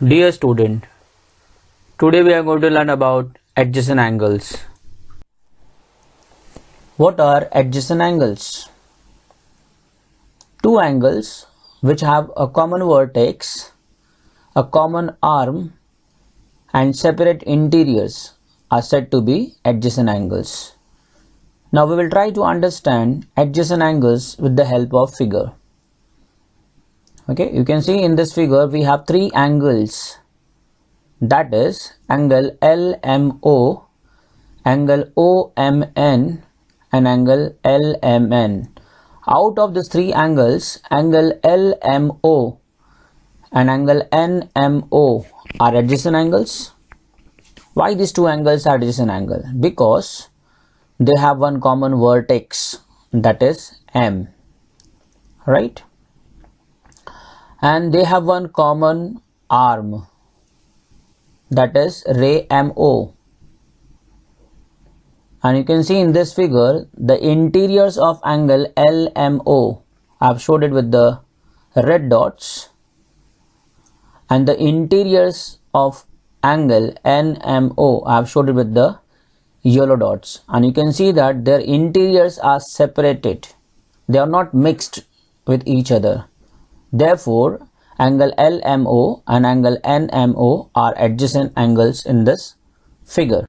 Dear student, today we are going to learn about adjacent angles. What are adjacent angles? Two angles which have a common vertex, a common arm and separate interiors are said to be adjacent angles. Now we will try to understand adjacent angles with the help of figure. Okay, you can see in this figure we have three angles, that is angle LMO, angle OMN and angle LMN. Out of these three angles, angle LMO and angle NMO are adjacent angles. Why these two angles are adjacent angles? Because they have one common vertex, that is M, right? And they have one common arm, that is ray MO. And you can see in this figure the interiors of angle LMO. I have showed it with the red dots, and the interiors of angle NMO I have showed it with the yellow dots, and you can see that their interiors are separated. They are not mixed with each other. Therefore, angle LMO and angle NMO are adjacent angles in this figure.